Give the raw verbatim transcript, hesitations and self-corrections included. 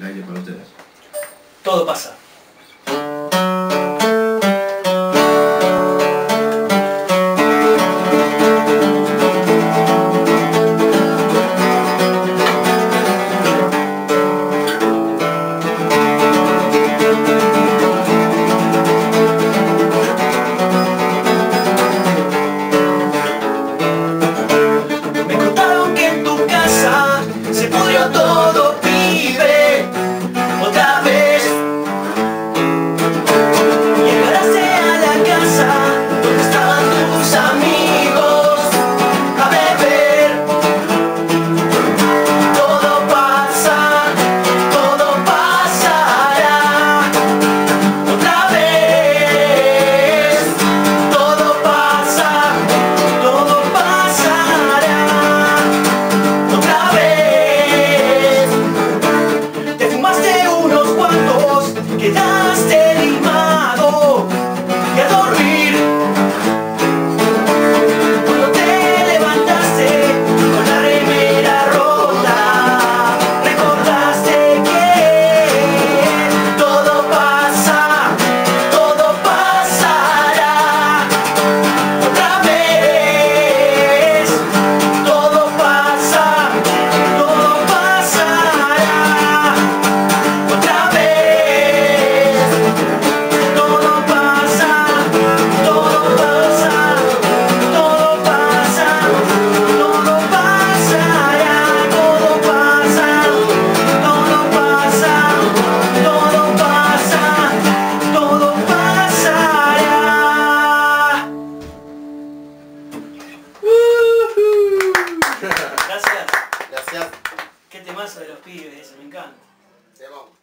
el aire para ustedes. Todo pasa. Todo, pibe, otra vez. Llegarse a la casa donde estaban tus amigos a beber. Todo pasa, todo pasará otra vez. Todo pasa, todo pasará otra vez. Quedaste limado y a dormir. Cuando te levantaste con la remera rota, recordaste que todo pasa, todo pasará otra vez. Todo pasa, todo pasará otra vez. Gracias. Gracias. Qué temazo de los pibes, ese me encanta. Te amo.